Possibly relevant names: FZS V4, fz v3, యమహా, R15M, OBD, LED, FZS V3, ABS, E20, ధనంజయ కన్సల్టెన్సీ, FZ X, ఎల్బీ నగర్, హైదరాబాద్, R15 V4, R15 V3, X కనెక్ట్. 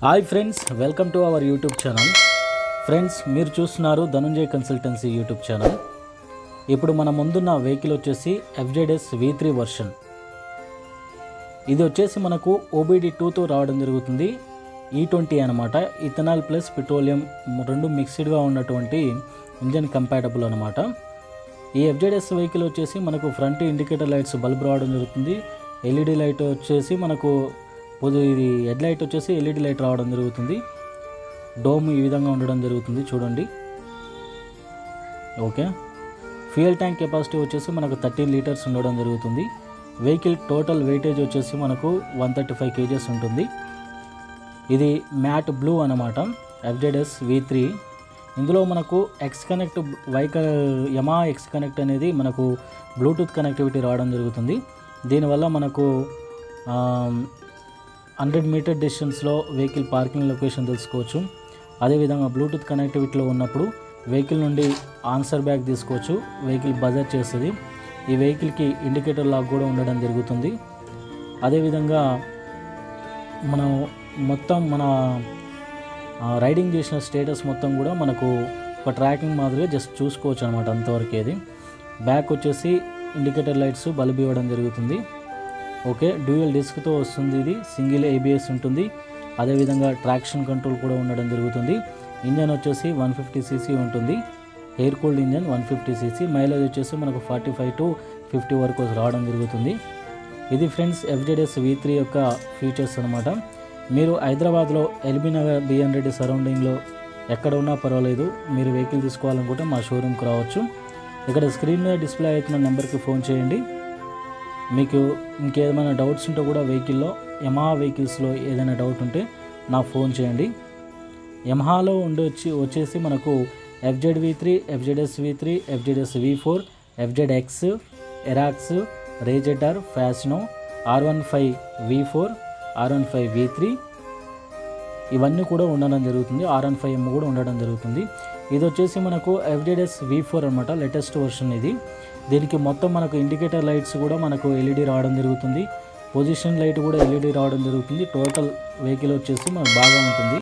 high friends welcome to our YouTube channel friends మీరు చూస్తున్నారు ధనంజయ కన్సల్టెన్సీ YouTube channel ఇప్పుడు మన ముందున్న వెహికల్ వచ్చేసి FZS V3 వర్షన్ ఇది వచ్చేసి మనకు OBD 2 తో రావడం జరుగుతుంది E20 అన్నమాట ఇథనాల్ ప్లస్ పెట్రోలియం రెండు మిక్స్డ్ గా ఉన్నటువంటి ఇంజన్ కంపాటబుల్ అన్నమాట ఈ FZS వెహికల్ వచ్చేసి మనకు ఫ్రంట్ ఇండికేటర్ లైట్స్ బల్బ్ రావడం జరుగుతుంది LED లైట్ వచ్చేసి మనకు ఇది హెడ్ లైట్ వచ్చేసి LED లైట్ రావడం జరుగుతుంది డోమ్ ఈ విధంగా ఉండడం జరుగుతుంది చూడండి ఓకే ఫ్యూయల్ ట్యాంక్ కెపాసిటీ వచ్చేసి మనకు 13 లీటర్స్ ఉండడం జరుగుతుంది వెహికల్ టోటల్ వెయిటేజ్ వచ్చేసి మనకు 135 kgs ఉంటుంది ఇది మ్యాట్ బ్లూ అన్నమాట FZS V3 ఇందులో మనకు X కనెక్ట్ Yamaha X కనెక్ట్ అనేది మనకు బ్లూటూత్ కనెక్టివిటీ రావడం జరుగుతుంది దీనివల్ల మనకు 100 మీటర్ డిస్టెన్స్లో వెహికల్ పార్కింగ్ లొకేషన్ తెలుసుకోవచ్చు అదేవిధంగా బ్లూటూత్ కనెక్టివిటీలో ఉన్నప్పుడు వెహికల్ నుండి ఆన్సర్ బ్యాగ్ తీసుకోవచ్చు వెహికల్ బజర్ చేస్తుంది ఈ వెహికల్కి ఇండికేటర్ లాక్ కూడా ఉండడం జరుగుతుంది అదేవిధంగా మనం మొత్తం మన రైడింగ్ చేసిన స్టేటస్ మొత్తం కూడా మనకు ఒక ట్రాకింగ్ మాదిరిగా జస్ట్ చూసుకోవచ్చు అనమాట అంతవరకు ఇది బ్యాక్ వచ్చేసి ఇండికేటర్ లైట్స్ బల్బ్ ఇవ్వడం జరుగుతుంది ఓకే డ్యూయల్ డిస్క్ తో వస్తుంది ఇది సింగిల్ ABS ఉంటుంది అదే విధంగా ట్రాక్షన్ కంట్రోల్ కూడా ఉండడం జరుగుతుంది ఇంజన్ వచ్చేసి 150 cc ఉంటుంది air cooled engine 150 cc mileage వచ్చేసి మనకు 45 to 50 వరకు రావడం జరుగుతుంది ఇది ఫ్రెండ్స్ FZS V3 యొక్క ఫీచర్స్ అన్నమాట మీరు హైదరాబాద్ లో ఎల్బీ నగర్ B100 సరౌండింగ్ లో ఎక్కడ ఉన్నా పర్వాలేదు మీరు వెహికల్ తీసుకోవాలనుకుంటే మా షోరూమ్ కు రావచ్చు ఇక్కడ స్క్రీన్ మీద డిస్ప్లే అవుతున్న నెంబర్ కి ఫోన్ చేయండి మీకు ఇంకేమైనా డౌట్స్ ఉంటే కూడా వెహికల్లో యమహా వెహికల్స్లో ఏదైనా డౌట్ ఉంటే నా ఫోన్ చేయండి యమహాలో వచ్చేసి మనకు FZ V3 FZS V3 FZS V4 FZ X Aerox RayZR Fascino R15 V4 R15 V3 ఇవన్నీ కూడా ఉండడం జరుగుతుంది R15M కూడా ఉండడం జరుగుతుంది ఇది వచ్చేసి మనకు FZS V4 అన్నమాట లేటెస్ట్ వర్షన్ ఇది దీనికి మొత్తం మనకు ఇండికేటర్ లైట్స్ కూడా మనకు LED రావడం జరుగుతుంది పొజిషన్ లైట్ కూడా LED రావడం జరుగుతుంది టోటల్ వెహికల్ వచ్చేసి మనకు బాగా ఉంటుంది